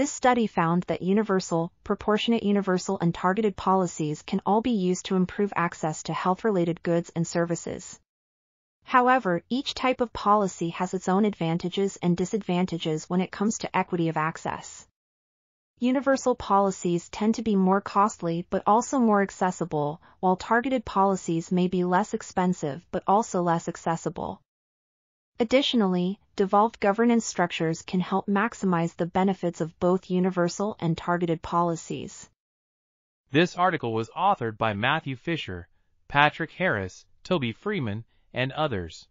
This study found that universal, proportionate universal and targeted policies can all be used to improve access to health-related goods and services. However, each type of policy has its own advantages and disadvantages when it comes to equity of access. Universal policies tend to be more costly but also more accessible, while targeted policies may be less expensive but also less accessible. Additionally, devolved governance structures can help maximize the benefits of both universal and targeted policies. This article was authored by Matthew Fisher, Patrick Harris, Toby Freeman, and others.